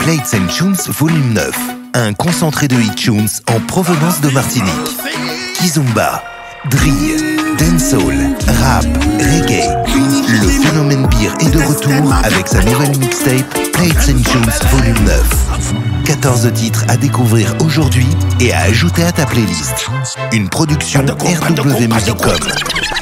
Plates and Tunes Volume 9, un concentré de hit tunes en provenance de Martinique. Kizomba, drill, dancehall, rap, reggae. Le phénomène Beer est de retour avec sa nouvelle mixtape Plates and Tunes Volume 9. 14 titres à découvrir aujourd'hui et à ajouter à ta playlist. Une production RW Music Com.